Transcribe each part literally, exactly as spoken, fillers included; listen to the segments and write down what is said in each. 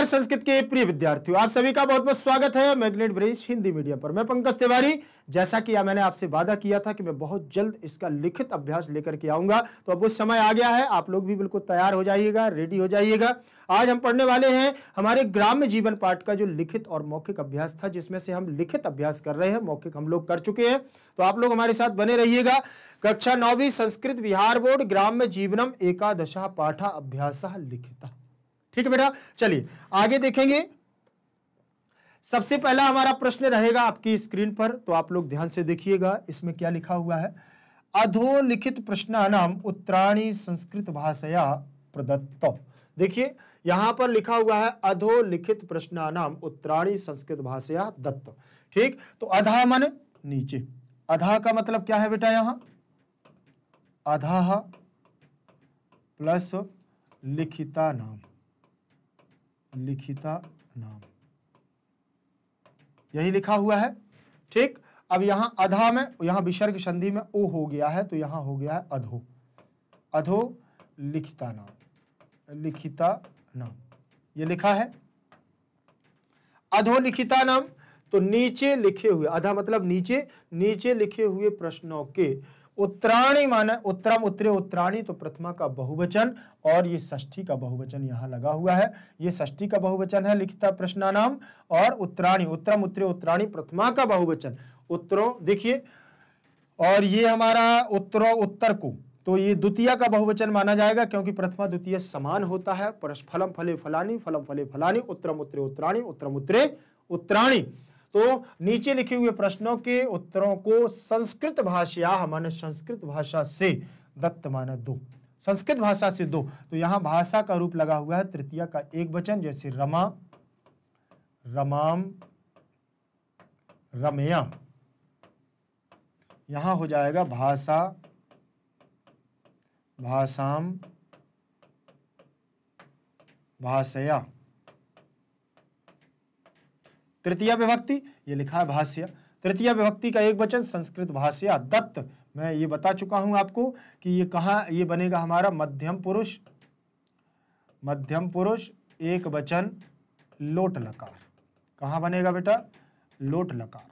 नमस्कार संस्कृत के प्रिय विद्यार्थियों, आप सभी का बहुत बहुत स्वागत है मैग्नेट ब्रेन्स हिंदी मीडियम पर। मैं पंकज तिवारी, जैसा कि मैंने आपसे वादा किया था कि मैं बहुत जल्द इसका लिखित अभ्यास लेकर के आऊंगा, तो अब वो समय आ गया है। आप लोग भी बिल्कुल तैयार हो जाइएगा, रेडी हो जाइएगा। आज हम पढ़ने वाले हैं हमारे ग्राम्य जीवन पाठ का जो लिखित और मौखिक अभ्यास था, जिसमें से हम लिखित अभ्यास कर रहे हैं, मौखिक हम लोग कर चुके हैं। तो आप लोग हमारे साथ बने रहिएगा। कक्षा नौवीं संस्कृत बिहार बोर्ड ग्राम्य जीवनम एकादशः पाठः अभ्यासः लिखितः। ठीक है बेटा, चलिए आगे देखेंगे। सबसे पहला हमारा प्रश्न रहेगा आपकी स्क्रीन पर, तो आप लोग ध्यान से देखिएगा इसमें क्या लिखा हुआ है। अधोलिखित प्रश्नानाम उत्तराणि संस्कृत भाषया प्रदत्तौ। देखिए यहां पर लिखा हुआ है अधोलिखित प्रश्नानाम उत्तराणि संस्कृत भाषया दत्तौ। ठीक, तो अधा माने नीचे, अधा का मतलब क्या है बेटा, यहां अधा प्लस लिखिता नाम, लिखिता नाम यही लिखा हुआ है। ठीक, अब यहां अधा में, यहां विसर्ग संधि में ओ हो गया है, तो यहां हो गया है अधो, अधो लिखिता नाम, लिखिता नाम ये लिखा है अधो लिखिता नाम। तो नीचे लिखे हुए, अधा मतलब नीचे, नीचे लिखे हुए प्रश्नों के उत्तराणी माने उत्तरम उत्तरे उत्तराणी, तो प्रथमा का बहुवचन और ये षष्ठी का बहुवचन यहाँ लगा हुआ है, ये षष्ठी का बहुवचन है लिखिता प्रश्नानाम, और उत्तराणी उत्तरम उत्तरे उत्तराणी प्रथमा का बहुवचन उत्तरों, देखिए, और ये हमारा उत्तरों उत्तर को तो ये द्वितीय का बहुवचन माना जाएगा, क्योंकि प्रथमा द्वितीय समान होता है। फलम फले फलानी, फलम फले फलानी, उत्तरम उत्तरे उत्तराणी, उत्तरम उत्तरे उत्तराणी। तो नीचे लिखे हुए प्रश्नों के उत्तरों को संस्कृत भाषा माने संस्कृत भाषा से, दत्त माने दो, संस्कृत भाषा से दो, तो यहाँ भाषा का रूप लगा हुआ है तृतीया का एक वचन, जैसे रमा, रमाम, रमया, यहाँ हो जाएगा भाषा, भाषाम, भाषया। तृतीय विभक्ति ये लिखा है भाष्य, तृतीय विभक्ति का एक वचन संस्कृत भाष्या दत्त। मैं ये बता चुका हूं आपको कि ये कहाँ ये बनेगा हमारा मध्यम पुरुष, मध्यम पुरुष एक वचन लोट लकार, कहाँ बनेगा बेटा, लोट लकार।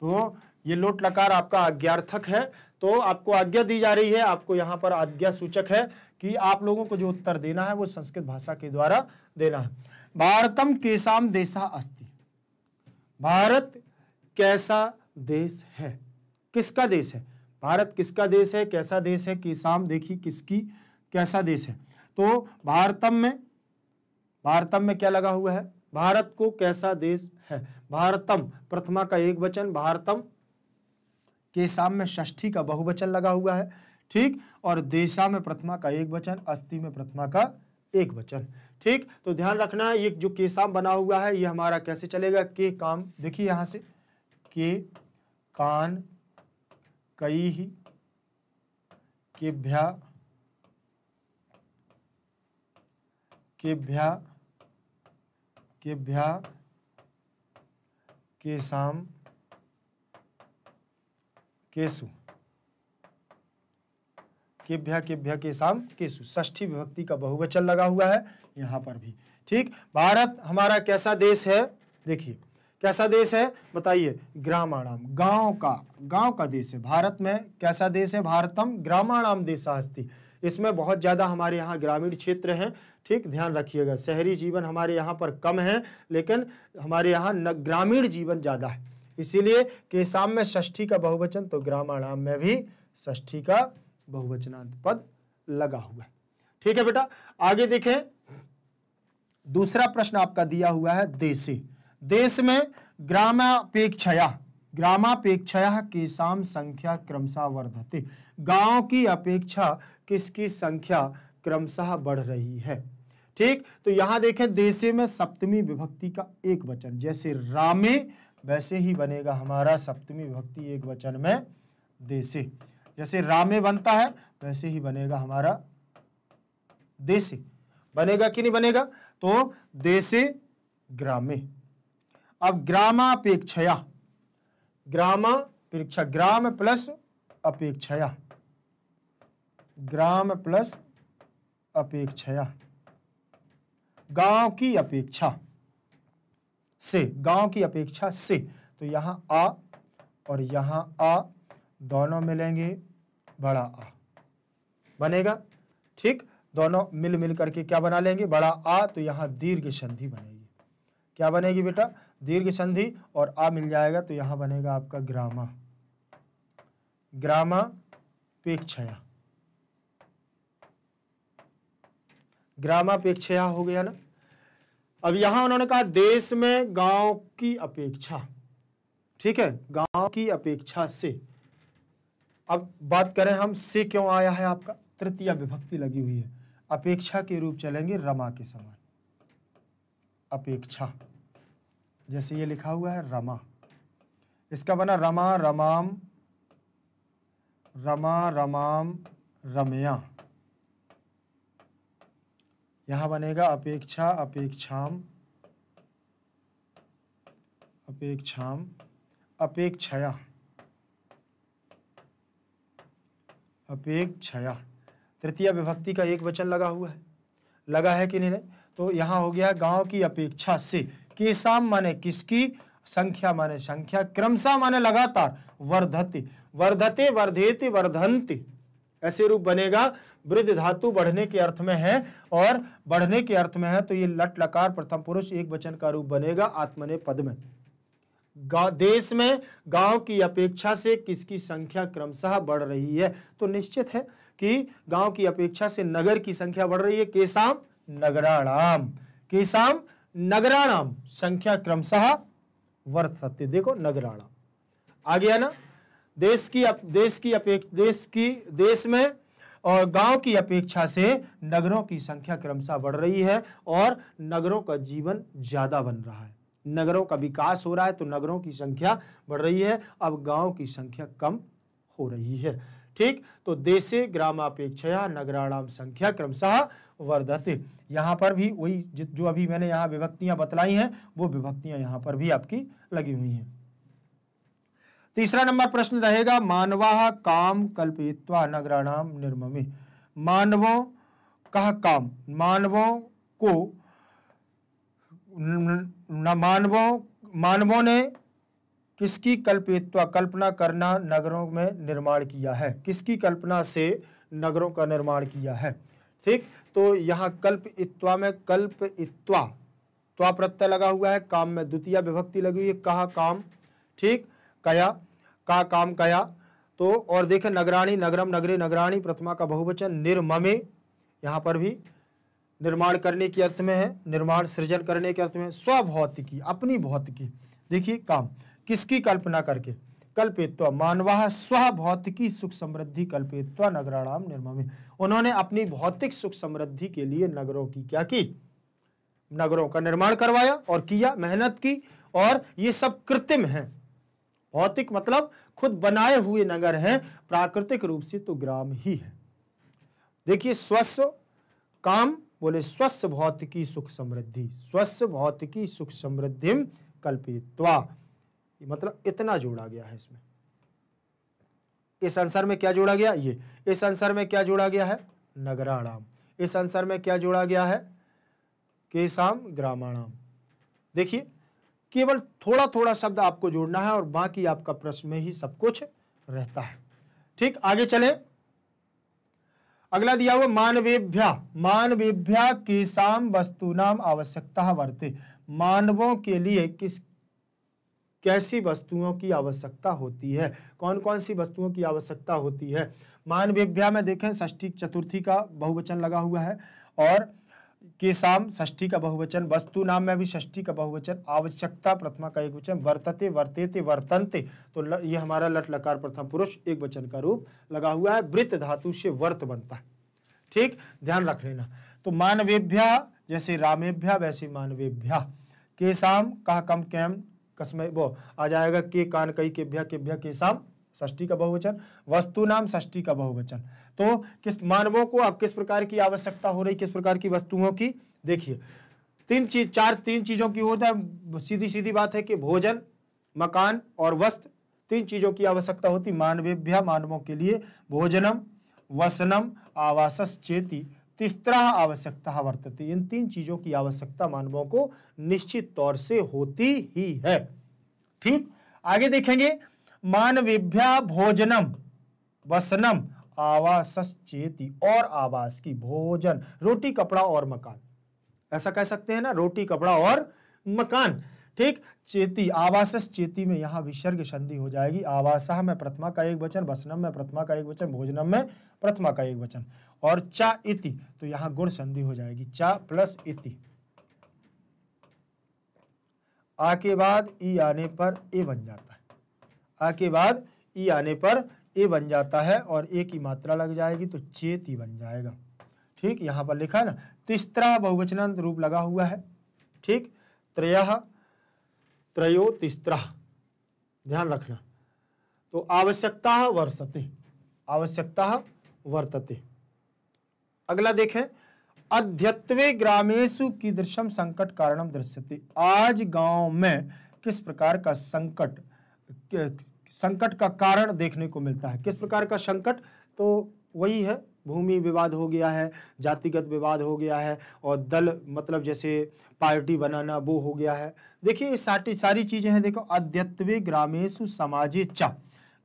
तो ये लोट लकार आपका आज्ञार्थक है, तो आपको आज्ञा दी जा रही है, आपको यहाँ पर आज्ञा सूचक है कि आप लोगों को जो उत्तर देना है वो संस्कृत भाषा के द्वारा देना है। भारतम केशाम देशा अस्ति, भारत कैसा देश है, किसका देश है, भारत किसका देश है, कैसा देश है, किसाम देखिए किसकी, कैसा देश है। तो भारतम में, भारतम में क्या लगा हुआ है, भारत को कैसा देश है, भारतम प्रथमा का एक वचन, भारतम केसाम में षष्ठी का बहुवचन लगा हुआ है। ठीक, और देशा में प्रथमा का एक वचन, अस्ति में प्रथमा का एक वचन। ठीक, तो ध्यान रखना ये जो केसाम बना हुआ है ये हमारा कैसे चलेगा, के काम, देखिए यहाँ से के कान, कई ही, केभ्या, केभ्या, केभ्या, केसाम, केसु, केभ्या केभ्या केसाम केसु, षष्ठी विभक्ति का बहुवचन लगा हुआ है यहाँ पर भी। ठीक, भारत हमारा कैसा देश है, देखिए कैसा देश है, बताइए, ग्रामाणाम, गांव का, गांव का देश है। भारत में कैसा देश है, भारतम ग्रामाणाम देशास्ति, इसमें बहुत ज़्यादा हमारे यहाँ ग्रामीण क्षेत्र हैं। ठीक, ध्यान रखिएगा, शहरी जीवन हमारे यहाँ पर कम है, लेकिन हमारे यहाँ ग्रामीण जीवन ज़्यादा है, इसीलिए केसाम में षष्ठी का बहुवचन, तो ग्रामाणाम में भी षष्ठी का बहुवचनांत पद लगा हुआ है। ठीक है बेटा, आगे देखें। दूसरा प्रश्न आपका दिया हुआ है देशे, देश में ग्रामापेक्षया, ग्रामापेक्षया केसाम संख्या क्रमशः वर्धते, गांव की अपेक्षा किसकी संख्या क्रमशः बढ़ रही है। ठीक, तो यहां देखें देशे में सप्तमी विभक्ति का एक वचन, जैसे रामे, वैसे ही बनेगा हमारा सप्तमी विभक्ति एक वचन में देशे, जैसे रामे बनता है वैसे ही बनेगा हमारा देशे, बनेगा कि नहीं बनेगा, तो देशे ग्रामे। अब ग्रामापेक्षया, ग्रामापेक्षा ग्राम प्लस अपेक्षया, ग्राम प्लस अपेक्षया, गांव की अपेक्षा से, गांव की अपेक्षा से, तो यहाँ आ और यहाँ आ दोनों मिलेंगे, बड़ा आ बनेगा। ठीक, दोनों मिल मिल करके क्या बना लेंगे, बड़ा आ, तो यहाँ दीर्घ संधि बनेगी। क्या बनेगी बेटा, दीर्घ संधि, और आ मिल जाएगा तो यहाँ बनेगा आपका ग्रामा, ग्रामापेक्षया, ग्रामापेक्षया हो गया ना। अब यहाँ उन्होंने कहा देश में गांव की अपेक्षा, ठीक है, गांव की अपेक्षा से। अब बात करें हम से क्यों आया है, आपका तृतीय विभक्ति लगी हुई है, अपेक्षा के रूप चलेंगे रमा के समान, अपेक्षा, जैसे ये लिखा हुआ है रमा, इसका बना रमा, रमाम, रमा, रमाम, रम्या, यहाँ बनेगा अपेक्षा, अपेक्षाम, अपेक्षाम, अपेक्षया, अपेक्षया। तृतीय विभक्ति का एक वचन लगा हुआ है, लगा है कि नहीं, तो यहाँ हो गया गांव की अपेक्षा से। केसाम माने किसकी, संख्या माने संख्या, क्रमशः माने लगातार, वर्धते, वर्धते, वर्धेते, वर्धन्ते, ऐसे रूप बनेगा। वृद्ध धातु बढ़ने के अर्थ में है, और बढ़ने के अर्थ में है तो ये लट लकार प्रथम पुरुष एक वचन का रूप बनेगा आत्मनेपद पद में। गांव, देश में गांव की अपेक्षा से किसकी संख्या क्रमशः बढ़ रही है, तो निश्चित है कि गांव की अपेक्षा से नगर की संख्या बढ़ रही है। केसाम नगराणाम, केसाम नगराणाम, संख्या क्रमशः वर्धते, देखो नगराणाम आ गया ना। देश की अप, देश की अपेक्षा, देश की, देश में और गांव की अपेक्षा से नगरों की संख्या क्रमशः बढ़ रही है, और नगरों का जीवन ज्यादा बन रहा है, नगरों का विकास हो रहा है, तो नगरों की संख्या बढ़ रही है, अब गांव की संख्या कम हो रही है। ठीक, तो देशे ग्रामापेक्षया नगराणाम संख्या क्रमशः वर्धते। यहाँ पर भी वही जो अभी मैंने यहाँ विभक्तियां बतलाई हैं, वो विभक्तियां यहाँ पर भी आपकी लगी हुई हैं। तीसरा नंबर प्रश्न रहेगा, मानवाः काम कल्पयित्वा नगराणाम निर्ममे, मानवों का काम, मानवों को, मानवों, मानवों ने किसकी कल्पयित्वा, कल्पना करना, नगरों में निर्माण किया है, किसकी कल्पना से नगरों का निर्माण किया है। ठीक, तो यहाँ कल्पयित्वा में कल्पयित्वा त्वा प्रत्यय लगा हुआ है, काम में द्वितीय विभक्ति लगी हुई है, कहा काम, ठीक, कया का काम कया, तो और देखें नगराणी, नगरम, नगरे, नगराणी, प्रथमा का बहुवचन, निर्ममे, यहाँ पर भी निर्माण करने के अर्थ में है, निर्माण सृजन करने के अर्थ में, स्वभौतिकी अपनी भौतिकी, देखिए काम किसकी कल्पना करके, कल्पित्वा मानवाः स्वभौतिकी सुख समृद्धि कल्पित्वा नगराणाम निर्ममे, उन्होंने अपनी भौतिक सुख समृद्धि के लिए नगरों की क्या की, नगरों का निर्माण करवाया और किया, मेहनत की, और ये सब कृत्रिम है, भौतिक मतलब खुद बनाए हुए नगर हैं, प्राकृतिक रूप से तो ग्राम ही है। देखिए स्वस्य काम बोले स्वस्य भौतिकी सुख समृद्धि, स्वस्य भौतिकी सुख समृद्धि कल्पित्वा, मतलब इतना जोड़ा गया है इसमें, इस आंसर में क्या जोड़ा गया, ये इस आंसर में क्या जोड़ा गया है, नगराणाम, इस आंसर में क्या जोड़ा गया है, केसाम ग्रामाणाम। देखिए केवल थोड़ा थोड़ा शब्द आपको जोड़ना है और बाकी आपका प्रश्न में ही सब कुछ रहता है। ठीक, आगे चले, अगला दिया हुआ मानवेभ्या, मानवेभ्या केसाम वस्तुनाम आवश्यकता वर्ते, मानवों के लिए किस कैसी वस्तुओं की आवश्यकता होती है, कौन कौन सी वस्तुओं की आवश्यकता होती है। मानवेभ्या में देखें षष्ठी चतुर्थी का बहुवचन लगा हुआ है, और केसाम षष्ठी का बहुवचन, वस्तु नाम में भी षष्ठी का बहुवचन, आवश्यकता प्रथमा का एक वचन, वर्तते, वर्तेते, वर्तन्ते, तो ल, ये हमारा लट लकार प्रथम पुरुष एक वचन का रूप लगा हुआ है, वृत्त धातु से वर्त बनता है। ठीक, ध्यान रख लेना, तो मानवेभ्या जैसे रामेभ्या वैसे मानवेभ्या, केसाम कहा कम कैम कसमय वो आ जाएगा के कान कई केभ्या केभ्या केसाम षष्ठी का बहुवचन, वस्तु नाम षष्ठी का बहुवचन। तो किस मानवों को अब किस प्रकार की आवश्यकता हो रही, किस प्रकार की वस्तुओं की, देखिए तीन चीज, चार तीन चीजों की होता है, सीधी सीधी बात है कि भोजन, मकान और वस्त्र, तीन चीजों की आवश्यकता होती मानवेभ्य, मानवों के लिए भोजनम, वसनम, आवासश्चेति, तीसरा आवश्यकता वर्तते। इन तीन चीजों की आवश्यकता मानवों को निश्चित तौर से होती ही है। ठीक, आगे देखेंगे मानवेभ्यः भोजनम वसनम आवासश्चेति, और आवास की भोजन, रोटी कपड़ा और मकान, ऐसा कह सकते हैं ना, रोटी कपड़ा और मकान। ठीक, चेति आवासस चेति में यहाँ विसर्ग संधि हो जाएगी। आवासः में प्रथमा का एक वचन, वसनम में प्रथमा का एक वचन, भोजनम में प्रथमा का एक वचन। और चा इति, तो यहाँ गुण संधि हो जाएगी, चा प्लस इति। आ के बाद ई आने पर ए बन जाता है, आ के बाद ई आने पर ए बन जाता है और ए की मात्रा लग जाएगी तो चेति बन जाएगा। ठीक, यहाँ पर लिखा है ना, तिस्त्रा बहुवचनांत रूप लगा हुआ है। ठीक, त्रयः त्रयो तिस्त्रा, ध्यान रखना। तो आवश्यकता वर्तते, आवश्यकता वर्तते। अगला देखें, अद्यत्वे ग्रामेषु कीदृशं संकट कारणं दृश्यते, आज गांव में किस प्रकार का संकट संकट का कारण देखने को मिलता है। किस प्रकार का संकट, तो वही है, भूमि विवाद हो गया है, जातिगत विवाद हो गया है, और दल मतलब जैसे पार्टी बनाना वो हो गया है। देखिए ये सारी सारी चीज़ें हैं। देखो, अद्यत्वे ग्रामेषु समाजे च,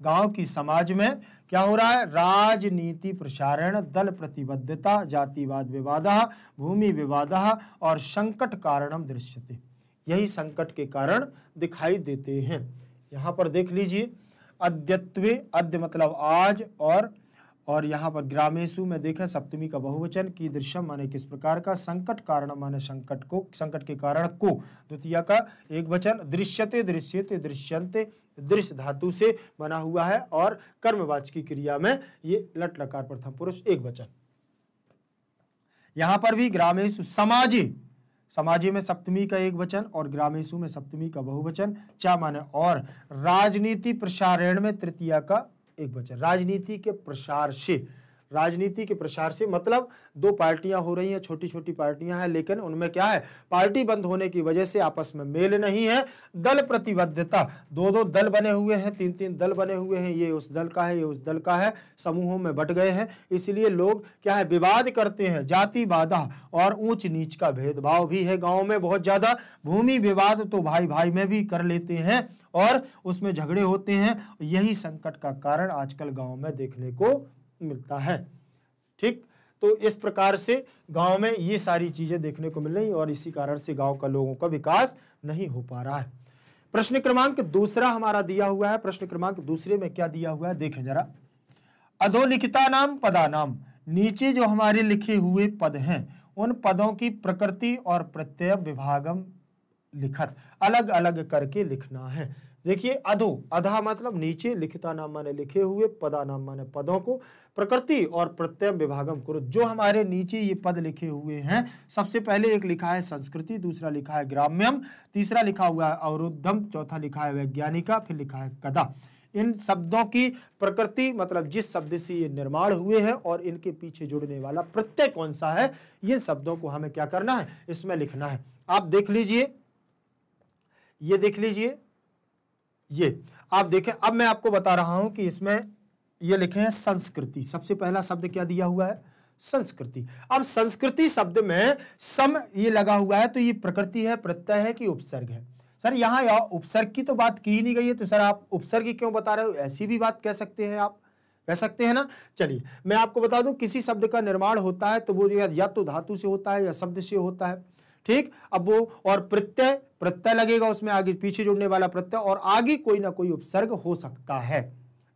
गांव की समाज में क्या हो रहा है, राजनीति प्रसारण, दल प्रतिबद्धता, जातिवाद विवादः, भूमि विवादः और संकट कारणम दृश्यते, यही संकट के कारण दिखाई देते हैं। यहाँ पर देख लीजिए, अद्यत्वे, अद्य मतलब आज, और और यहाँ पर ग्रामेषु में देखें सप्तमी का बहुवचन, कीदृशम माने किस प्रकार का, संकट कारण माने संकट को, संकट के कारण को द्वितीय का एक वचन, दृश्यते दृश्यते दृश्यन्ते, दृश्य धातु से बना हुआ है और कर्मवाचकी क्रिया में ये लट लकार प्रथम पुरुष एक वचन। यहाँ पर भी ग्रामेषु समाजे, समाजे में सप्तमी का एक वचन और ग्रामेषु में सप्तमी का बहुवचन, चा माने और, राजनीति प्रसारण में तृतीया का एक वचन, राजनीति के प्रसार से, राजनीति के प्रसार से मतलब दो पार्टियां हो रही हैं, छोटी छोटी पार्टियां हैं, लेकिन उनमें क्या है, पार्टी बंद होने की वजह से आपस में मेल नहीं है, दल प्रतिबद्धता, दो दो दल बने हुए हैं, तीन तीन दल बने हुए हैं, ये उस दल का है, ये उस दल का है, समूहों में बट गए हैं, इसलिए लोग क्या है, विवाद करते हैं, जातिवाद और ऊंच नीच का भेदभाव भी है गाँव में बहुत ज़्यादा, भूमि विवाद तो भाई भाई में भी कर लेते हैं और उसमें झगड़े होते हैं, यही संकट का कारण आजकल गाँव में देखने को मिलता है। ठीक, तो इस प्रकार से गांव में ये सारी चीजें देखने को मिल रही और इसी कारण से गांव का लोगों का विकास नहीं हो पा रहा है। प्रश्न क्रमांक दूसरा हमारा दिया हुआ है, प्रश्न क्रमांक दूसरे में क्या दिया हुआ है देखें जरा, अधोलिखिता नाम पदानाम, नीचे जो हमारे लिखे हुए पद हैं उन पदों की प्रकृति और प्रत्यय विभागम लिखत, अलग अलग करके लिखना है। देखिए, अधो, अधा मतलब नीचे, लिखिता नाम माने लिखे हुए, पदा नाम माने पदों को, प्रकृति और प्रत्यय विभागम करो। जो हमारे नीचे ये पद लिखे हुए हैं, सबसे पहले एक लिखा है संस्कृति, दूसरा लिखा है ग्राम्यम, तीसरा लिखा हुआ है अवरुद्धम, चौथा लिखा है वैज्ञानिका, फिर लिखा है कदा। इन शब्दों की प्रकृति मतलब जिस शब्द से ये निर्माण हुए हैं और इनके पीछे जुड़ने वाला प्रत्यय कौन सा है, इन शब्दों को हमें क्या करना है, इसमें लिखना है। आप देख लीजिए, ये देख लीजिए, ये आप देखें। अब मैं आपको बता रहा हूं कि इसमें ये लिखे हैं संस्कृति, सबसे पहला शब्द क्या दिया हुआ है, संस्कृति। अब संस्कृति शब्द में सम ये लगा हुआ है, तो ये प्रकृति है, प्रत्यय है कि उपसर्ग है। सर यहाँ या उपसर्ग की तो बात की ही नहीं गई है, तो सर आप उपसर्ग क्यों बता रहे हो, ऐसी भी बात कह सकते हैं, आप कह सकते हैं ना। चलिए मैं आपको बता दूं, किसी शब्द का निर्माण होता है तो वो या तो धातु से होता है या शब्द से होता है। ठीक, अब वो और प्रत्यय, प्रत्यय लगेगा उसमें, आगे पीछे जुड़ने वाला प्रत्यय और आगे कोई ना कोई उपसर्ग हो सकता है।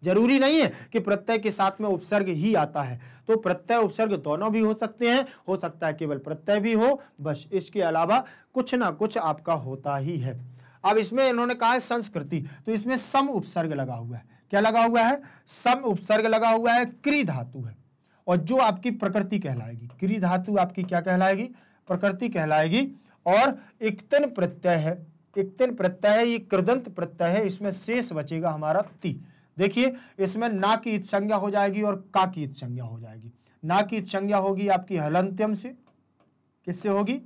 जरूरी नहीं है कि प्रत्यय के साथ में उपसर्ग ही आता है, तो प्रत्यय उपसर्ग दोनों भी हो सकते हैं, हो सकता है केवल प्रत्यय भी हो, बस इसके अलावा कुछ ना कुछ आपका होता ही है। अब इसमें इन्होंने कहा है संस्कृति, तो इसमें सम उपसर्ग लगा हुआ है, क्या लगा हुआ है, सम उपसर्ग लगा हुआ है, क्री धातु है और जो आपकी प्रकृति कहलाएगी, क्री धातु आपकी क्या कहलाएगी, प्रकृति कहलाएगी। और इक्तन प्रत्यय है, इक्तन प्रत्यय है, ये कृदंत प्रत्यय है, इसमें शेष बचेगा हमारा ती। देखिए इसमें ना की इत संज्ञा हो जाएगी और का की इत संज्ञा हो जाएगी। ना की इत संज्ञा होगी आपकी हलंत्यम से, किससे होगी,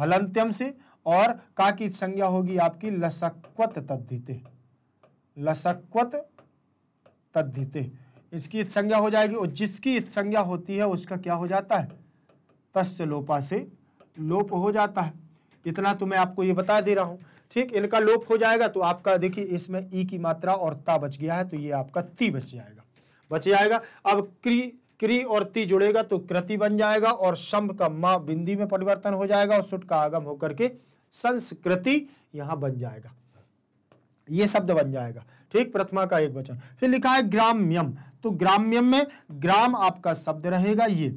हलंत्यम से, और का की इत संज्ञा होगी आपकी लसक्वत तद्धिते, लसक्वत तद्धिते, इसकी इत संज्ञा हो जाएगी। और जिसकी इत संज्ञा होती है उसका क्या हो जाता है, तस्य लोपा से लोप हो जाता है। इतना तो मैं आपको ये बता दे रहा हूँ। ठीक, इनका लोप हो जाएगा तो आपका देखिए इसमें ई की मात्रा और ता बच गया है तो ये आपका ती बच जाएगा बच जाएगा। अब क्री क्री और ती जुड़ेगा तो कृति बन जाएगा और शम का माँ बिंदी में परिवर्तन हो जाएगा और सुट का आगम होकर के संस्कृति यहाँ बन जाएगा, ये शब्द बन जाएगा। ठीक, प्रथमा का एक वचन। फिर लिखा है ग्राम्यम, तो ग्राम्यम में ग्राम आपका शब्द रहेगा, ये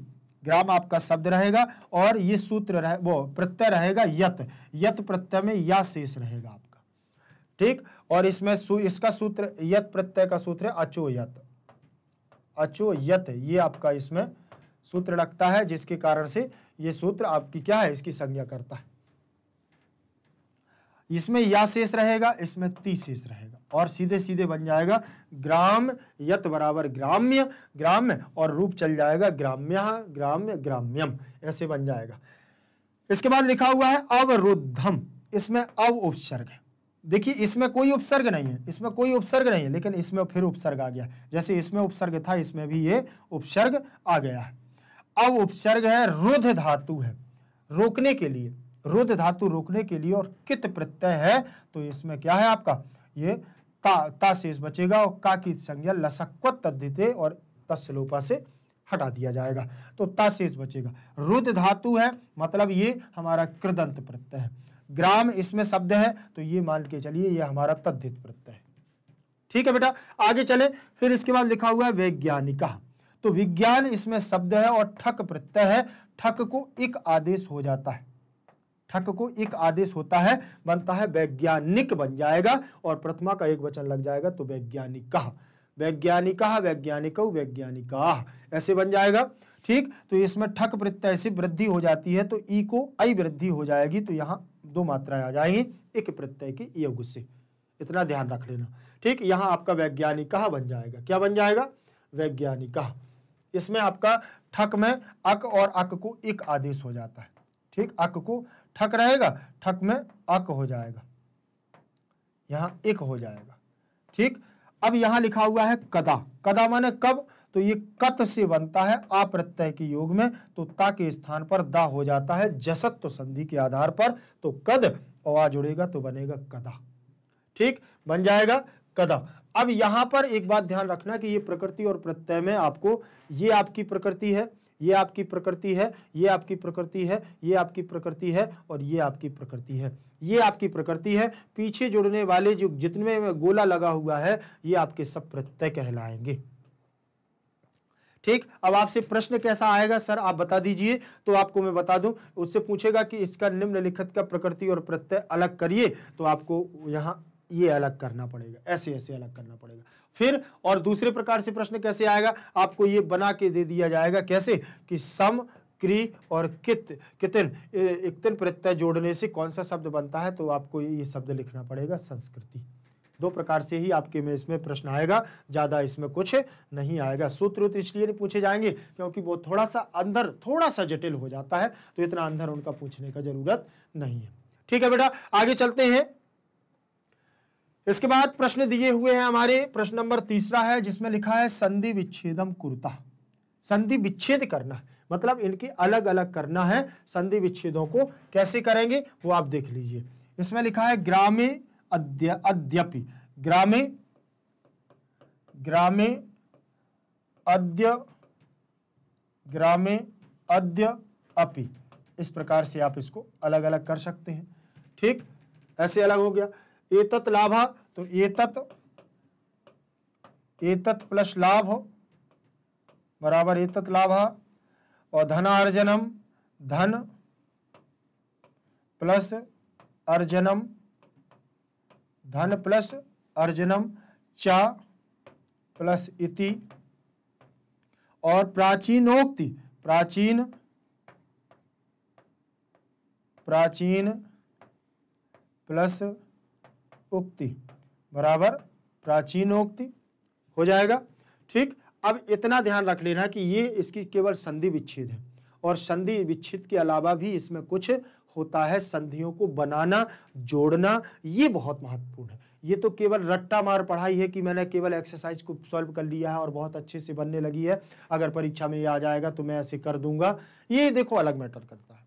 ग्राम आपका शब्द रहेगा और ये सूत्र रहे, वो प्रत्यय रहेगा यत, यत प्रत्यय में या शेष रहेगा आपका। ठीक, और इसमें सू, इसका सूत्र यत प्रत्यय का सूत्र है अचोयत, अचोयत ये आपका इसमें सूत्र लगता है जिसके कारण से ये सूत्र आपकी क्या है, इसकी संज्ञा करता है। इसमें या शेष रहेगा, इसमें ती शेष रहेगा और सीधे सीधे बन जाएगा ग्राम यत बराबर ग्राम्य ग्राम्य और रूप चल जाएगा ग्राम्य ग्राम्य ग्राम्यम, ऐसे बन जाएगा। इसके बाद लिखा हुआ है अवरुद्धम, इसमें अव उपसर्ग है। देखिए इसमें कोई उपसर्ग नहीं है, इसमें कोई उपसर्ग नहीं है लेकिन इसमें फिर उपसर्ग आ गया। जैसे इसमें उपसर्ग था इसमें भी ये उपसर्ग आ गया है। अव उपसर्ग है, रुद्ध धातु है रोकने के लिए, रुद्ध धातु रोकने के लिए और कित प्रत्यय है तो इसमें क्या है आपका ये ता, ता शेष बचेगा और का की संज्ञा लसक्वत तद्धिते और तस्लोपा से हटा दिया जाएगा तो ता शेष बचेगा। रुद्ध धातु है मतलब ये हमारा कृदंत प्रत्यय है। ग्राम इसमें शब्द है तो ये मान के चलिए ये हमारा तद्धित प्रत्यय है। ठीक है बेटा, आगे चले। फिर इसके बाद लिखा हुआ है वैज्ञानिका, तो विज्ञान इसमें शब्द है और ठक प्रत्यय है। ठक को एक आदेश हो जाता है, ठक को एक आदेश होता है, बनता है वैज्ञानिक बन जाएगा और प्रथमा का एक वचन लग जाएगा तो वैज्ञानिका वैज्ञानिका वैज्ञानिकौ वैज्ञानिकाः ऐसे बन जाएगा। ठीक, तो इसमें ठक प्रत्यय से वृद्धि हो जाती है तो ई को आई वृद्धि हो जाएगी तो यहाँ दो मात्राएं आ जाएंगी एक प्रत्यय के योग से, इतना ध्यान रख लेना। ठीक, यहाँ आपका वैज्ञानिका बन जाएगा, क्या बन जाएगा वैज्ञानिका। इसमें आपका ठक में अक और अक को एक आदेश हो जाता है। ठीक, अक को ठक रहेगा, ठक में अक हो जाएगा, यहाँ एक हो जाएगा। ठीक, अब यहाँ लिखा हुआ है कदा, कदा माने कब, तो ये कत से बनता है आ प्रत्यय के योग में तो ता के स्थान पर दा हो जाता है जसत्व संधि के आधार पर तो कद और आ जुड़ेगा तो बनेगा कदा। ठीक, बन जाएगा कदा। अब यहाँ पर एक बात ध्यान रखना कि ये प्रकृति और प्रत्यय में आपको ये आपकी प्रकृति है, ये आपकी प्रकृति है, ये आपकी प्रकृति है, ये आपकी प्रकृति है और ये आपकी प्रकृति है, ये आपकी प्रकृति है। पीछे जुड़ने वाले जो जितने में गोला लगा हुआ है ये आपके सब प्रत्यय कहलाएंगे। ठीक, अब आपसे प्रश्न कैसा आएगा सर आप बता दीजिए, तो आपको मैं बता दूं उससे पूछेगा कि इसका निम्नलिखित का प्रकृति और प्रत्यय अलग करिए तो आपको यहाँ ये अलग करना पड़ेगा, ऐसे ऐसे अलग करना पड़ेगा। फिर और दूसरे प्रकार से प्रश्न कैसे आएगा, आपको ये बना के दे दिया जाएगा कैसे कि सम क्री और कित कितन इक्तन प्रत्यय जोड़ने से कौन सा शब्द बनता है तो आपको ये शब्द लिखना पड़ेगा संस्कृति। दो प्रकार से ही आपके में इसमें प्रश्न आएगा, ज़्यादा इसमें कुछ नहीं आएगा। सूत्र तो इसलिए नहीं पूछे जाएंगे क्योंकि वो थोड़ा सा अंदर थोड़ा सा जटिल हो जाता है तो इतना अंदर उनका पूछने का जरूरत नहीं है। ठीक है बेटा, आगे चलते हैं। इसके बाद प्रश्न दिए हुए हैं हमारे, प्रश्न नंबर तीसरा है जिसमें लिखा है संधि विच्छेदम कुरुता, संधि विच्छेद करना मतलब इनके अलग अलग करना है। संधि विच्छेदों को कैसे करेंगे वो आप देख लीजिए। इसमें लिखा है ग्रामे अद्य अद्यपि ग्रामे ग्रामे अद्य ग्रामे अद्य अपि, इस प्रकार से आप इसको अलग अलग कर सकते हैं। ठीक, ऐसे अलग हो गया। एतत् लाभः तो एतत् एतत् प्लस लाभ बराबर एतत् लाभः और धनार्जनम धन प्लस अर्जनम धन प्लस अर्जनम चा प्लस इति और प्राचीनोक्ति प्राचीन प्राचीन प्लस उक्ति बराबर प्राचीनोक्ति हो जाएगा। ठीक, अब इतना ध्यान रख लेना कि ये इसकी केवल संधि विच्छेद है और संधि विच्छेद के अलावा भी इसमें कुछ होता है संधियों को बनाना, जोड़ना, ये बहुत महत्वपूर्ण है। ये तो केवल रट्टा मार पढ़ाई है कि मैंने केवल एक्सरसाइज को सॉल्व कर लिया है और बहुत अच्छे से बनने लगी है, अगर परीक्षा में ये आ जाएगा तो मैं ऐसे कर दूंगा, ये देखो अलग मैटर करता है।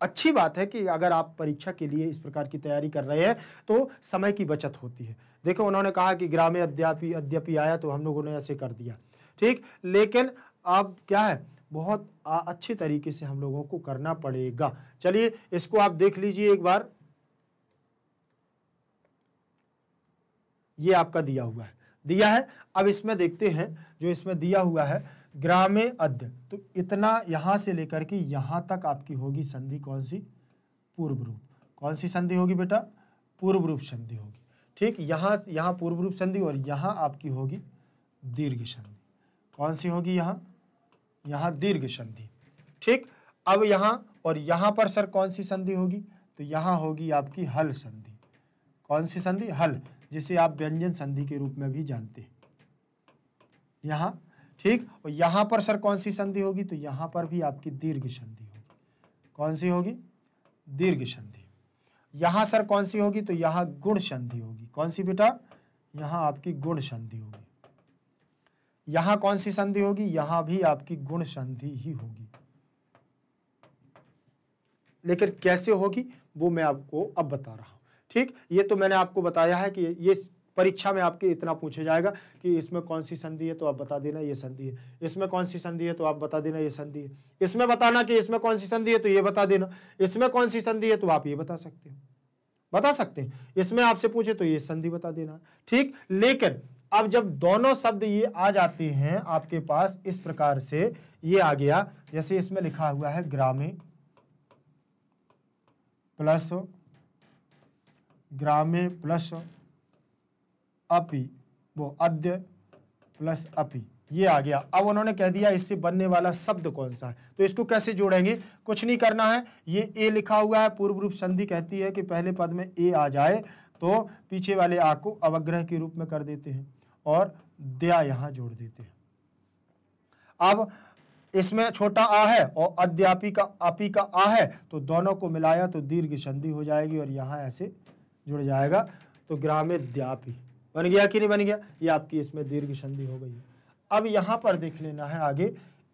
अच्छी बात है कि अगर आप परीक्षा के लिए इस प्रकार की तैयारी कर रहे हैं तो समय की बचत होती है। देखो उन्होंने कहा कि ग्राम्य अध्यापी अध्यापी आया तो हम लोगों ने ऐसे कर दिया, ठीक, लेकिन अब क्या है बहुत अच्छे तरीके से हम लोगों को करना पड़ेगा। चलिए इसको आप देख लीजिए एक बार, ये आपका दिया हुआ है, दिया है। अब इसमें देखते हैं जो इसमें दिया हुआ है ग्राम्य अध्य, तो इतना यहाँ से लेकर के यहाँ तक आपकी होगी संधि, कौन सी पूर्व रूप, कौन सी संधि होगी बेटा, पूर्व रूप संधि होगी, ठीक। यहाँ यहाँ पूर्व रूप संधि और यहाँ आपकी होगी दीर्घ संधि, कौन सी होगी यहाँ, यहाँ दीर्घ संधि, ठीक। अब यहाँ और यहाँ पर सर कौन सी संधि होगी, तो यहाँ होगी आपकी हल संधि, कौन सी संधि, हल, जिसे आप व्यंजन संधि के रूप में भी जानते हैं, यहाँ, ठीक। और यहाँ पर सर कौन सी संधि होगी, तो यहाँ पर भी आपकी दीर्घ संधि होगी, कौन सी होगी, दीर्घ संधि। यहाँ सर कौन सी होगी, तो यहाँ गुण संधि होगी, कौन सी बेटा, यहाँ आपकी गुण संधि होगी। यहाँ कौन सी संधि होगी, यहाँ भी आपकी गुण संधि ही होगी, लेकिन कैसे होगी वो मैं आपको अब बता रहा हूँ, ठीक। ये तो मैंने आपको बताया है कि ये परीक्षा में आपके इतना पूछा जाएगा कि इसमें कौन सी संधि है तो आप बता देना ये संधि है, इसमें कौन सी संधि है तो आप बता देना ये संधि है, इसमें बताना कि इसमें कौन सी संधि है तो ये बता देना, इसमें कौन सी संधि है तो आप ये बता सकते हो, बता सकते हैं, इसमें आपसे पूछे तो ये संधि बता देना, ठीक। लेकिन अब जब दोनों शब्द ये आ जाते हैं आपके पास इस प्रकार से, ये आ गया, जैसे इसमें लिखा हुआ है ग्राम्य प्लस ग्राम्य प्लस अपि, वो अद्य प्लस अपि, ये आ गया। अब उन्होंने कह दिया इससे बनने वाला शब्द कौन सा है, तो इसको कैसे जोड़ेंगे, कुछ नहीं करना है, ये ए लिखा हुआ है, पूर्व रूप संधि कहती है कि पहले पद में ए आ जाए तो पीछे वाले आ को अवग्रह के रूप में कर देते हैं और दया यहाँ जोड़ देते हैं। अब इसमें छोटा आ है और अद्यापी का अपी का आ है, तो दोनों को मिलाया तो दीर्घ संधि हो जाएगी और यहाँ ऐसे जुड़ जाएगा, तो ग्राम्यद्यापी बन गया कि नहीं बन गया, ये आपकी इसमें दीर्घ संधि हो गई। अब यहाँ पर देख लेना है आगे,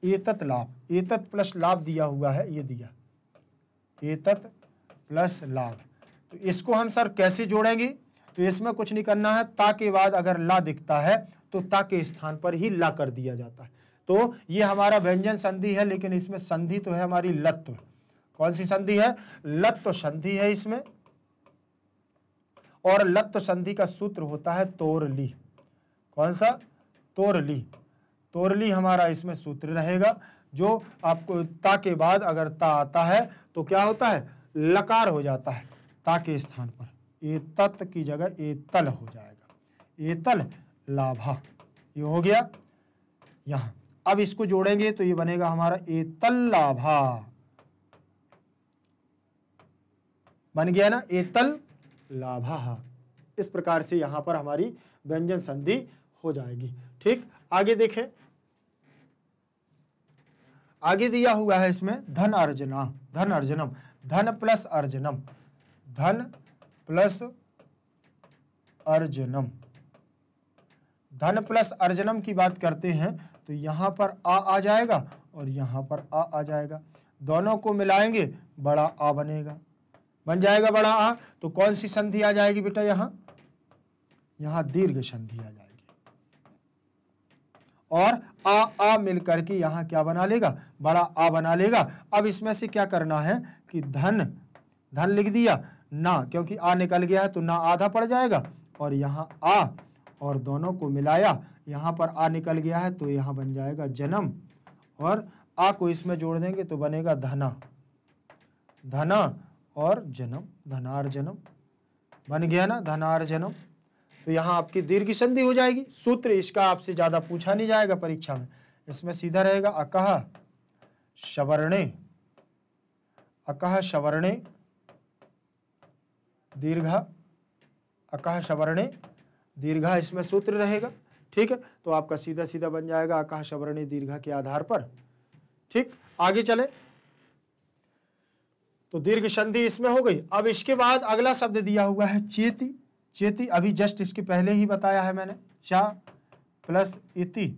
एतत् लाभ, एतत् प्लस लाभ दिया हुआ है, ये दिया एतत् प्लस लाभ, तो इसको हम सर कैसे जोड़ेंगे, तो इसमें कुछ नहीं करना है, ता के बाद अगर ला दिखता है तो ता के स्थान पर ही ला कर दिया जाता है। तो ये हमारा व्यंजन संधि है, लेकिन इसमें संधि तो है हमारी लत्व, कौन सी संधि है, लत्व संधि है इसमें, और लत्व संधि का सूत्र होता है तोरली, कौन सा, तोरली, तोरली हमारा इसमें सूत्र रहेगा, जो आपको ता के बाद अगर ता आता है तो क्या होता है, लकार हो जाता है, ता के स्थान पर एतत् की जगह एतल हो जाएगा, एतल लाभा, ये हो गया यहाँ। अब इसको जोड़ेंगे तो ये बनेगा हमारा एतल लाभा, बन गया ना एतल लाभा, इस प्रकार से यहाँ पर हमारी व्यंजन संधि हो जाएगी, ठीक। आगे देखें, आगे दिया हुआ है इसमें धन अर्जना, धन अर्जनम, धन प्लस अर्जनम, धन प्लस अर्जनम, धन प्लस अर्जनम की बात करते हैं तो यहाँ पर आ आ जाएगा और यहाँ पर आ आ जाएगा, दोनों को मिलाएंगे बड़ा आ बनेगा, बन जाएगा बड़ा आ, तो कौन सी संधि आ जाएगी बेटा यहाँ, यहाँ दीर्घ संधि आ जाएगी, और आ आ मिलकर के यहाँ क्या बना लेगा, बड़ा आ बना लेगा। अब इसमें से क्या करना है कि धन, धन लिख दिया ना, क्योंकि आ निकल गया है तो ना आधा पड़ जाएगा, और यहाँ आ और दोनों को मिलाया, यहाँ पर आ निकल गया है तो यहाँ बन जाएगा जन्म, और आ को इसमें जोड़ देंगे तो बनेगा धना, धना और जन्म, धनार्जनम, बन गया ना धनार्जनम, तो यहाँ आपकी दीर्घ संधि हो जाएगी। सूत्र इसका आपसे ज़्यादा पूछा नहीं जाएगा परीक्षा में, इसमें सीधा रहेगा अकह शवर्णे, अकह शवर्णे दीर्घा, अकह शवर्णे दीर्घा इसमें सूत्र रहेगा, ठीक है, तो आपका सीधा सीधा बन जाएगा अकह शवर्णे दीर्घा के आधार पर, ठीक। आगे चले तो दीर्घ संधि इसमें हो गई। अब इसके बाद अगला शब्द दिया हुआ है चेति। चेति अभी जस्ट इसके पहले ही बताया है मैंने, चा प्लस इति,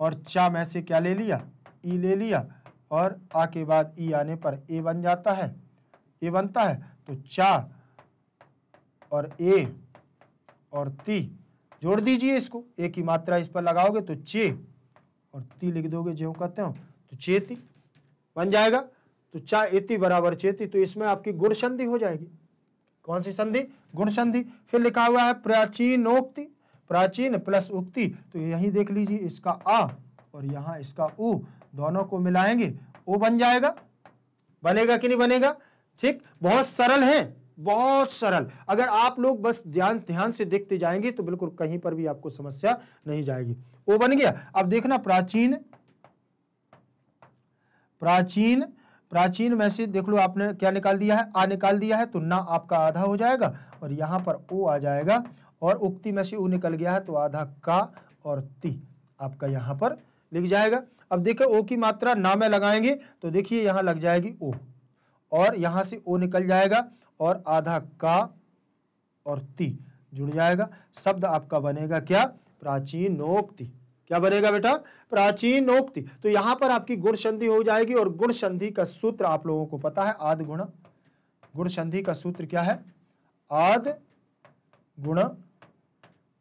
और चा में से क्या ले लिया, ई ले लिया, और आ के बाद ई आने पर ए बन जाता है, ए बनता है। तो चा और ए और ती जोड़ दीजिए इसको, ए की मात्रा इस पर लगाओगे तो चे और ती लिख दोगे जो कहते हो तो चेति बन जाएगा। तो चा इति बराबर चेति। तो इसमें आपकी गुण संधि हो जाएगी। कौन सी संधि? गुण संधि। फिर लिखा हुआ है प्राचीनोक्ति, प्राचीन प्लस उक्ति। तो यही देख लीजिए इसका आ और यहाँ इसका ऊ, दोनों को मिलाएंगे ओ बन जाएगा। बनेगा कि नहीं बनेगा? ठीक, बहुत सरल है, बहुत सरल। अगर आप लोग बस ध्यान ध्यान से देखते जाएंगे तो बिल्कुल कहीं पर भी आपको समस्या नहीं जाएगी। ओ बन गया। अब देखना प्राचीन, प्राचीन प्राचीन में से देख लो आपने क्या निकाल दिया है, आ निकाल दिया है, तो ना आपका आधा हो जाएगा और यहाँ पर ओ आ जाएगा, और उक्ति में से ऊ निकल गया है तो आधा का और ती आपका यहाँ पर लिख जाएगा। अब देखो ओ की मात्रा ना में लगाएंगे तो देखिए यहाँ लग जाएगी ओ, और यहाँ से ओ निकल जाएगा और आधा का और ती जुड़ जाएगा। शब्द आपका बनेगा क्या? प्राचीनोक्ति। क्या बनेगा बेटा? प्राचीनोक्ति। तो यहाँ पर आपकी गुण संधि हो जाएगी। और गुण संधि का सूत्र आप लोगों को पता है, आद गुण। गुण संधि का सूत्र क्या है? आद गुण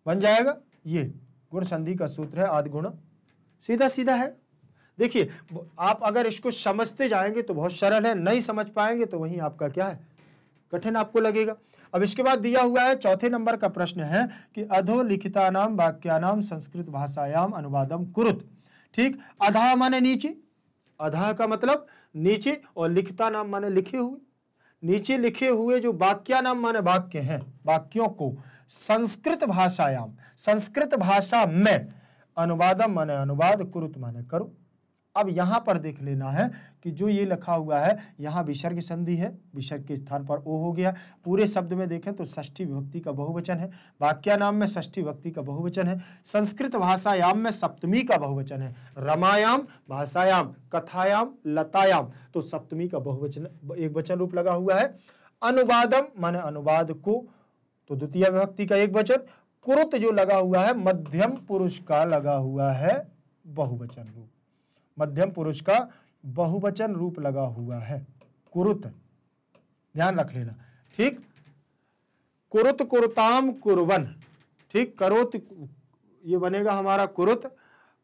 बन जाएगा। ये गुण संधि का सूत्र है आद गुण। सीधा सीधा है। देखिए आप अगर इसको समझते जाएंगे तो बहुत सरल है, नहीं समझ पाएंगे तो वहीं आपका क्या है, कठिन आपको लगेगा। अब इसके बाद दिया हुआ है चौथे नंबर का प्रश्न है कि अधोलिखितानाम वाक्यानाम संस्कृत भाषायाम अनुवादम कुरुत। ठीक, अधा माने नीचे, अधा का मतलब नीचे, और लिखिता नाम माने लिखे हुए। नीचे लिखे हुए जो वाक्यानाम माने वाक्य हैं, वाक्यों को संस्कृत भाषायाम, संस्कृत भाषा में, अनुवादम माने अनुवाद, कुरुत माने करो। अब यहाँ पर देख लेना है कि जो ये लिखा हुआ है यहाँ विसर्ग संधि है, विसर्ग के स्थान पर ओ हो गया। पूरे शब्द में देखें तो षष्ठी विभक्ति का बहुवचन है, वाक्यानाम में षष्ठी विभक्ति का बहुवचन है, संस्कृत भाषायाम में सप्तमी का बहुवचन है, रमायाम भाषायाम, कथायाम लतायाम, तो सप्तमी का बहुवचन एक वचन रूप लगा हुआ है। अनुवादम माने अनुवाद को, तो द्वितीय विभक्ति का एक वचन। कुरुत जो लगा हुआ है मध्यम पुरुष का लगा हुआ है बहुवचन रूप, मध्यम पुरुष का बहुवचन रूप लगा हुआ है कुरुत, ध्यान रख लेना। ठीक, कुरुत कुरुताम कुरुवन, ठीक, करोत ये बनेगा हमारा कुरुत,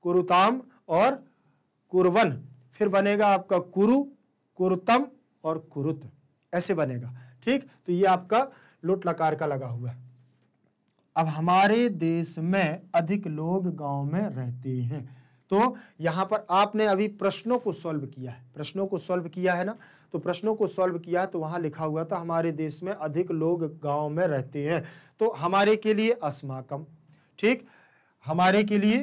कुरुताम और कुरुवन। फिर बनेगा आपका कुरु, कुरुतम और कुरुत, ऐसे बनेगा। ठीक, तो ये आपका लोट लकार का लगा हुआ है। अब हमारे देश में अधिक लोग गांव में रहते हैं, तो यहाँ पर आपने अभी प्रश्नों को सॉल्व किया है, प्रश्नों को सॉल्व किया है ना, तो प्रश्नों को सॉल्व किया है तो वहाँ लिखा हुआ था हमारे देश में अधिक लोग गांव में रहते हैं। तो हमारे के लिए अस्माकम, ठीक, हमारे के लिए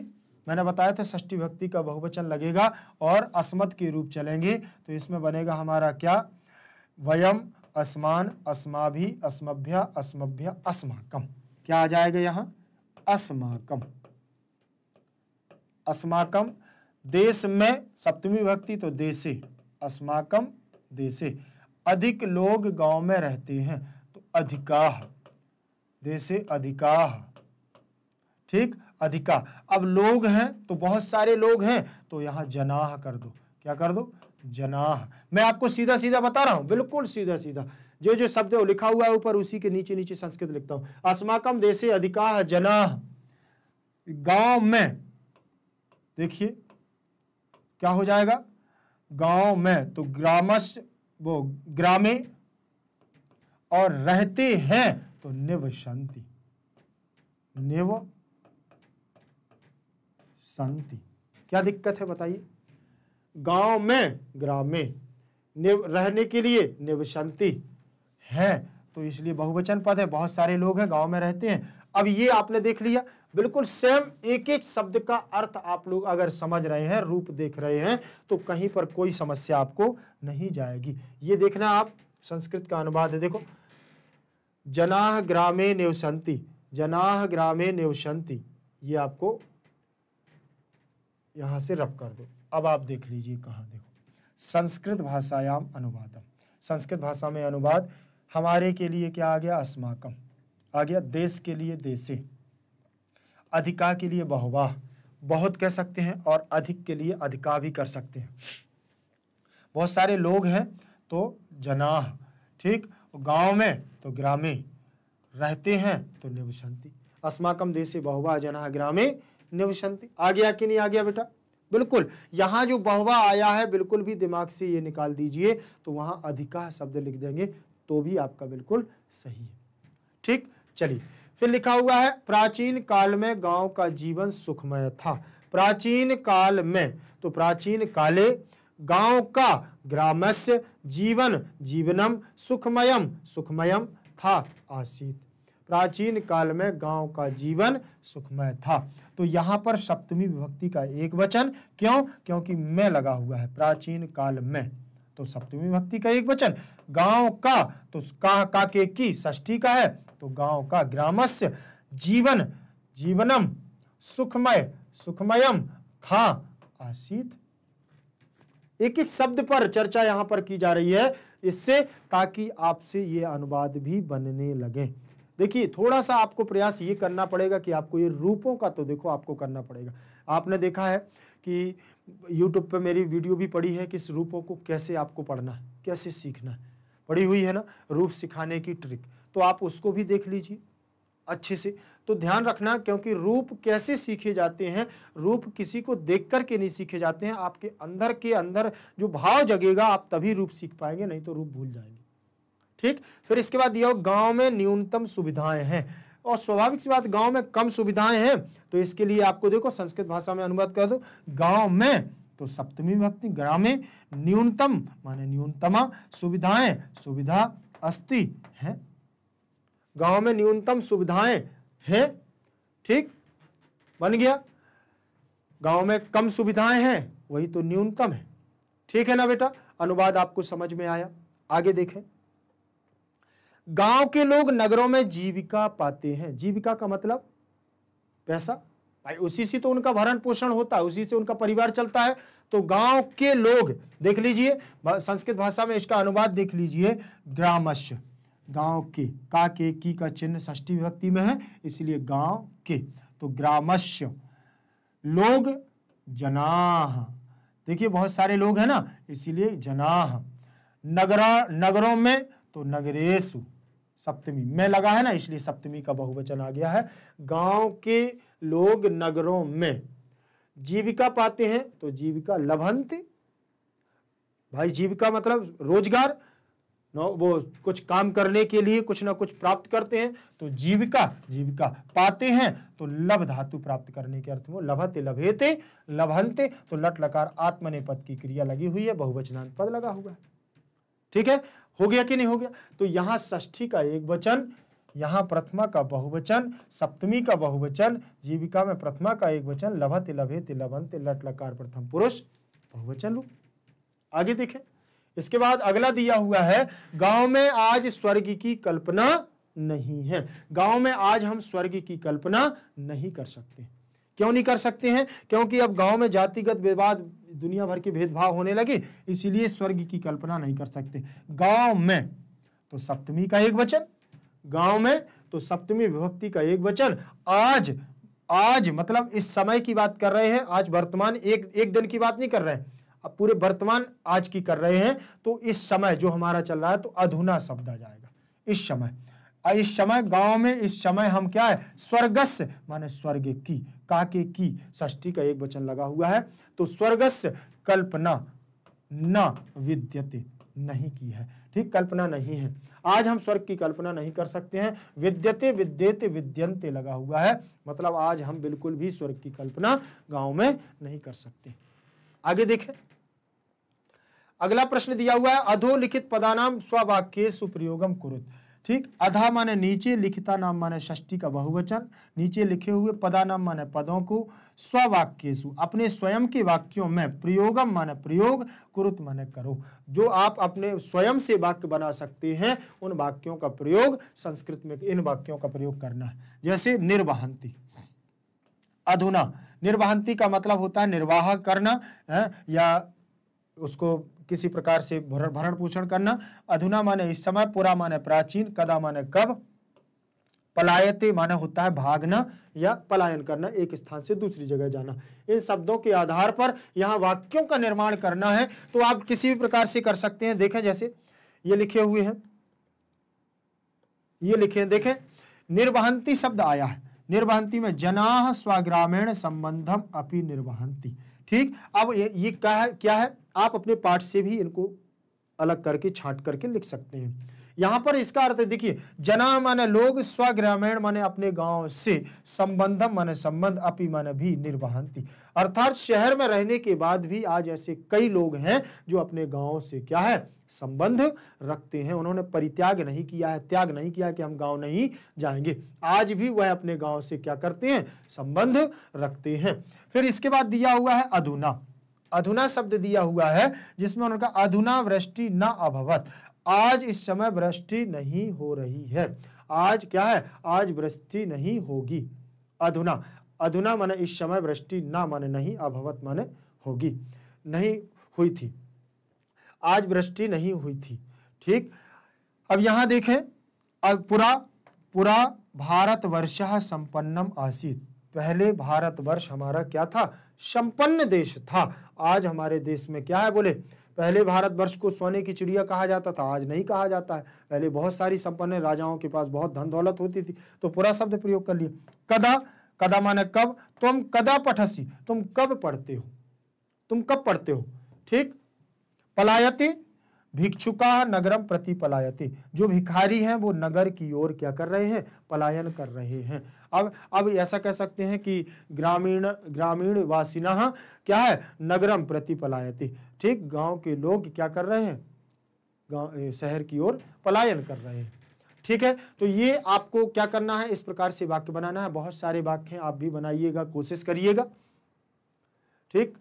मैंने बताया था षष्ठी विभक्ति का बहुवचन लगेगा और अस्मद के रूप चलेंगे। तो इसमें बनेगा हमारा क्या, वयम अस्मान, अस्माभि, अस्मभ्य, अस्मभ्य, अस्माकम। क्या आ जाएगा यहाँ? अस्माकम। अस्माकम देश में सप्तमी विभक्ति तो देशे, अस्माकम देशे। अधिक लोग गांव में रहते हैं तो अधिकाः, देशे अधिकाः। ठीक, अधिका। अब लोग हैं तो बहुत सारे लोग हैं, तो यहाँ जनाः कर दो। क्या कर दो? जनाः। मैं आपको सीधा सीधा बता रहा हूँ, बिल्कुल सीधा सीधा। जो जो शब्द लिखा हुआ है ऊपर उसी के नीचे नीचे संस्कृत लिखता हूँ। अस्माकम देशे अधिकाः जनाः। गांव में देखिए क्या हो जाएगा, गांव में तो ग्रामस, वो ग्रामे, और रहते हैं तो निवसंति, निवसंति। क्या दिक्कत है बताइए? गांव में ग्रामे, निव रहने के लिए निवसंति हैं, तो इसलिए बहुवचन पद है, बहुत सारे लोग हैं गांव में रहते हैं। अब ये आपने देख लिया, बिल्कुल सेम एक एक शब्द का अर्थ आप लोग अगर समझ रहे हैं, रूप देख रहे हैं, तो कहीं पर कोई समस्या आपको नहीं जाएगी। ये देखना आप, संस्कृत का अनुवाद है। देखो, जनाः ग्रामे निवसंति, जनाः ग्रामे निवसंति, ये आपको यहाँ से रब कर दो। अब आप देख लीजिए कहाँ, देखो संस्कृत भाषायाम अनुवादम, संस्कृत भाषा में अनुवाद। हमारे के लिए क्या आ गया? अस्माकम आ गया। देश के लिए देशे, अधिका के लिए बहुवाह, बहुत कह सकते हैं, और अधिक के लिए अधिका भी कर सकते हैं। बहुत सारे लोग हैं तो जनाह, ठीक। गांव में तो ग्रामे, रहते हैं तो निवसंति। अस्माकम देशे बहुवा जनाह ग्रामे निवसंति। आ गया कि नहीं आ गया बेटा? बिल्कुल। यहाँ जो बहुवा आया है बिल्कुल भी दिमाग से ये निकाल दीजिए, तो वहाँ अधिका शब्द लिख देंगे तो भी आपका बिल्कुल सही है, ठीक। चलिए, फिर लिखा हुआ है प्राचीन काल में गांव का जीवन सुखमय था। प्राचीन काल में, तो प्राचीन काले गांव का ग्रामस्य जीवन जीवनम सुखमयम सुखमयम था आसीत। प्राचीन काल में गांव का जीवन सुखमय था। तो यहाँ पर सप्तमी विभक्ति का एक वचन, क्यों? क्योंकि में लगा हुआ है। प्राचीन काल में तो सप्तमी विभक्ति का एक वचन। गांव का तो का, का के की षष्ठी का है, तो गांव का ग्रामस्य जीवन जीवनम सुखमय सुखमयम था आसीत। एक एक शब्द पर चर्चा यहाँ पर की जा रही है इससे, ताकि आपसे ये अनुवाद भी बनने लगे। देखिए, थोड़ा सा आपको प्रयास ये करना पड़ेगा कि आपको ये रूपों का तो देखो आपको करना पड़ेगा। आपने देखा है कि यूट्यूब पे मेरी वीडियो भी पड़ी है कि इस रूपों को कैसे आपको पढ़ना है, कैसे सीखना है, पढ़ी हुई है ना, रूप सिखाने की ट्रिक। तो आप उसको भी देख लीजिए अच्छे से। तो ध्यान रखना, क्योंकि रूप कैसे सीखे जाते हैं, रूप किसी को देख कर के नहीं सीखे जाते हैं। आपके अंदर के अंदर जो भाव जगेगा आप तभी रूप सीख पाएंगे, नहीं तो रूप भूल जाएंगे, ठीक। फिर इसके बाद यह गांव में न्यूनतम सुविधाएं हैं, और स्वाभाविक सी बात गांव में कम सुविधाएं हैं, तो इसके लिए आपको देखो संस्कृत भाषा में अनुवाद कर दो। गाँव में तो सप्तमी विभक्ति ग्रामे, न्यूनतम माने न्यूनतमा, सुविधाएं सुविधा अस्ति है। गांव में न्यूनतम सुविधाएं हैं, ठीक, बन गया। गांव में कम सुविधाएं हैं, वही तो न्यूनतम है, ठीक है ना बेटा। अनुवाद आपको समझ में आया। आगे देखें, गांव के लोग नगरों में जीविका पाते हैं। जीविका का मतलब पैसा, भाई उसी से तो उनका भरण पोषण होता है, उसी से उनका परिवार चलता है। तो गांव के लोग देख लीजिए, संस्कृत भाषा में इसका अनुवाद देख लीजिए, ग्रामस्य गांव के, का के की का चिन्ह षष्ठी विभक्ति में है, इसलिए गांव के, तो ग्रामस्य लोग जनाह। देखिए बहुत सारे लोग हैं ना, इसीलिए जनाह। नगरा नगरों में तो नगरेशु, सप्तमी में लगा है ना, इसलिए सप्तमी का बहुवचन आ गया है। गांव के लोग नगरों में जीविका पाते हैं, तो जीविका लभन्ते, भाई जीविका मतलब रोजगार, नो वो कुछ काम करने के लिए कुछ ना कुछ प्राप्त करते हैं, तो जीविका जीविका पाते हैं, तो लभ धातु प्राप्त करने के अर्थ में लभते लभेते लभन्ते, तो लट लकार आत्मनेपद की क्रिया लगी हुई है, बहुवचनांत पद लगा हुआ है, ठीक है। हो गया कि नहीं हो गया? तो यहाँ षष्ठी का एक वचन, यहाँ प्रथमा का बहुवचन, सप्तमी का बहुवचन, जीविका में प्रथमा का एक वचन, लभते लभेते लभन्ते लट लकार प्रथम पुरुष बहुवचन रूप। आगे देखें, इसके बाद अगला दिया हुआ है, गांव में आज स्वर्ग की कल्पना नहीं है। गांव में आज हम स्वर्ग की कल्पना नहीं कर सकते। क्यों नहीं कर सकते हैं? क्योंकि अब गांव में जातिगत विवाद, दुनिया भर के भेदभाव होने लगे, इसीलिए स्वर्ग की कल्पना नहीं कर सकते। गांव में तो सप्तमी का एक वचन, गांव में तो सप्तमी विभक्ति का एक वचन। आज, आज मतलब इस समय की बात कर रहे हैं, आज वर्तमान, एक एक दिन की बात नहीं कर रहे हैं, अब पूरे वर्तमान आज की कर रहे हैं। तो इस समय जो हमारा चल रहा है, तो अधुना शब्द आ जाएगा। इस समय, इस समय गांव में इस समय हम क्या है, स्वर्गस्य माने स्वर्ग की, काके की षष्ठी का एक वचन लगा हुआ है, तो स्वर्गस्य कल्पना न विद्यते, नहीं की है, ठीक, कल्पना नहीं है। आज हम स्वर्ग की कल्पना नहीं कर सकते हैं। विद्यते विद्येते विद्यन्ते लगा हुआ है, मतलब आज हम बिल्कुल भी स्वर्ग की कल्पना गाँव में नहीं कर सकते। आगे देखें, अगला प्रश्न दिया हुआ है, अधोलिखित पदानाम स्ववाक्ये सुप्रयोगम कुरुत, ठीक। अधा माने नीचे, लिखिता नाम माने षष्ठी का बहुवचन, नीचे लिखे हुए पदानाम माने पदों को, स्ववाक्येषु अपने स्वयं के वाक्यों में, प्रयोगम माने प्रयोग, कुरुत माने करो। जो आप अपने स्वयं से वाक्य बना सकते हैं, उन वाक्यों का प्रयोग संस्कृत में, इन वाक्यों का प्रयोग करना है। जैसे निर्वहन्ति, अधुना निर्वहन्ति का मतलब होता है निर्वाह करना है, या उसको किसी प्रकार से भरण पोषण करना। अधुना माने इस समय, पुरा माने प्राचीन, कदा माने कब, पलायते माने होता है भागना या पलायन करना, एक स्थान से दूसरी जगह जाना। इन शब्दों के आधार पर यहाँ वाक्यों का निर्माण करना है, तो आप किसी भी प्रकार से कर सकते हैं। देखें जैसे ये लिखे हुए हैं, ये लिखे, देखें निर्वहंती शब्द आया है। निर्वहंती में जनाः स्वग्रामेण संबंधम अपि निर्वहंती। ठीक, अब ये, ये क्या है क्या है आप अपने पाठ से भी इनको अलग करके छांट करके लिख सकते हैं। यहाँ पर इसका अर्थ देखिए, जना माने लोग, स्वग्रामीण माने अपने गांव से, संबंधम माने संबंध, अपि माने भी, निर्वहंती अर्थात शहर में रहने के बाद भी आज ऐसे कई लोग हैं जो अपने गांव से क्या है, संबंध रखते हैं। उन्होंने परित्याग नहीं किया है, त्याग नहीं किया कि हम गांव नहीं जाएंगे, आज भी वह अपने गांव से क्या करते हैं, संबंध रखते हैं। फिर इसके बाद दिया हुआ है अधुना, अधुना शब्द दिया हुआ है जिसमें उनका अधुना वृष्टि न अभवत, आज इस समय वृष्टि नहीं हो रही है, आज क्या है, आज वृष्टि नहीं होगी। अधुना, अधुना माने इस समय, वृष्टि ना माने नहीं, अभवत माने होगी, नहीं हुई थी, आज वृष्टि नहीं हुई थी। ठीक, अब यहां देखें, अब पुरा पुरा भारतवर्ष संपन्नम आसीत, पहले भारतवर्ष हमारा क्या था, संपन्न देश था। आज हमारे देश में क्या है, बोले पहले भारतवर्ष को सोने की चिड़िया कहा जाता था, आज नहीं कहा जाता है। पहले बहुत सारी संपन्न राजाओं के पास बहुत धन दौलत होती थी, तो पूरा शब्द प्रयोग कर लिए। कदा, कदा माने कब, तुम कदा पठसी, तुम कब पढ़ते हो, तुम कब पढ़ते हो। ठीक, पलायते भिक्षुका नगरम प्रति पलायते, जो भिखारी हैं वो नगर की ओर क्या कर रहे हैं, पलायन कर रहे हैं। अब अब ऐसा कह सकते हैं कि ग्रामीण ग्रामीण वासिनः क्या है, नगरम प्रति पलायते। ठीक, गांव के लोग क्या कर रहे हैं, गांव शहर की ओर पलायन कर रहे हैं। ठीक है, तो ये आपको क्या करना है, इस प्रकार से वाक्य बनाना है। बहुत सारे वाक्य आप भी बनाइएगा, कोशिश करिएगा। ठीक,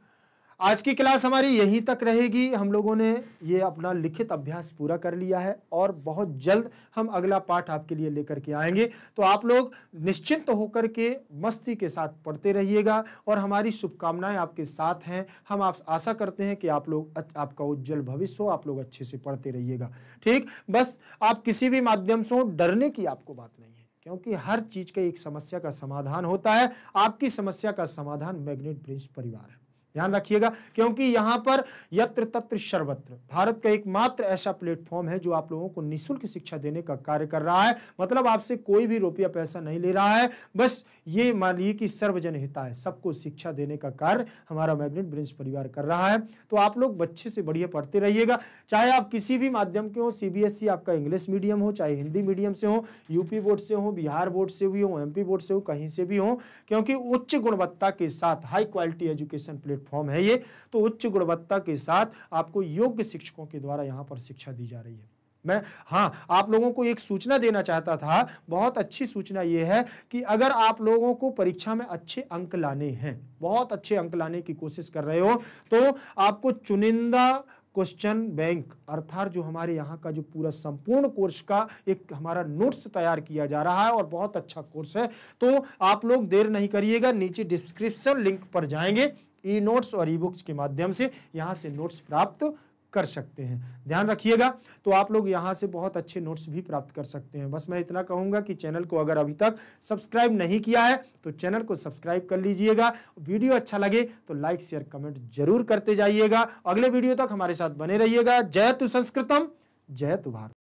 आज की क्लास हमारी यहीं तक रहेगी। हम लोगों ने ये अपना लिखित अभ्यास पूरा कर लिया है और बहुत जल्द हम अगला पाठ आपके लिए लेकर के आएंगे। तो आप लोग निश्चिंत होकर के मस्ती के साथ पढ़ते रहिएगा और हमारी शुभकामनाएं आपके साथ हैं। हम आप आशा करते हैं कि आप लोग, आपका उज्जवल भविष्य हो, आप लोग अच्छे से पढ़ते रहिएगा। ठीक, बस आप किसी भी माध्यम से हो, डरने की आपको बात नहीं है, क्योंकि हर चीज़ का एक समस्या का समाधान होता है। आपकी समस्या का समाधान मैग्नेट ब्रेन्स परिवार है, ध्यान रखिएगा, क्योंकि यहाँ पर यत्र तत्र सर्वत्र भारत का एकमात्र ऐसा प्लेटफॉर्म है जो आप लोगों को निःशुल्क शिक्षा देने का कार्य कर रहा है। मतलब आपसे कोई भी रुपया पैसा नहीं ले रहा है, बस ये मानिए कि सर्वजन हिता है, सबको शिक्षा देने का कार्य हमारा मैग्नेट ब्रेन्स परिवार कर रहा है। तो आप लोग अच्छे से बढ़िया पढ़ते रहिएगा, चाहे आप किसी भी माध्यम के हो, सीबीएसई आपका इंग्लिश मीडियम हो, चाहे हिंदी मीडियम से हो, यूपी बोर्ड से हो, बिहार बोर्ड से भी हो, एमपी बोर्ड से हो, कहीं से भी हो, क्योंकि उच्च गुणवत्ता के साथ हाई क्वालिटी एजुकेशन प्लेटफॉर्म है ये। तो उच्च गुणवत्ता के साथ आपको योग्य शिक्षकों के द्वारा यहाँ पर शिक्षा दी जा रही है। मैं हाँ आप लोगों को एक सूचना देना चाहता था, बहुत अच्छी सूचना ये है कि अगर आप लोगों को परीक्षा में अच्छे अंक लाने हैं, बहुत अच्छे अंक लाने की कोशिश कर रहे हो, तो आपको चुनिंदा क्वेश्चन बैंक अर्थात जो हमारे यहाँ का जो पूरा संपूर्ण कोर्स का एक हमारा नोट्स तैयार किया जा रहा है और बहुत अच्छा कोर्स है, तो आप लोग देर नहीं करिएगा, नीचे डिस्क्रिप्शन लिंक पर जाएंगे, ई नोट्स और ई बुक्स के माध्यम से यहाँ से नोट्स प्राप्त कर सकते हैं। ध्यान रखिएगा, तो आप लोग यहाँ से बहुत अच्छे नोट्स भी प्राप्त कर सकते हैं। बस मैं इतना कहूँगा कि चैनल को अगर अभी तक सब्सक्राइब नहीं किया है तो चैनल को सब्सक्राइब कर लीजिएगा। वीडियो अच्छा लगे तो लाइक शेयर कमेंट जरूर करते जाइएगा। अगले वीडियो तक हमारे साथ बने रहिएगा। जय तु संस्कृतम, जय तु भारत।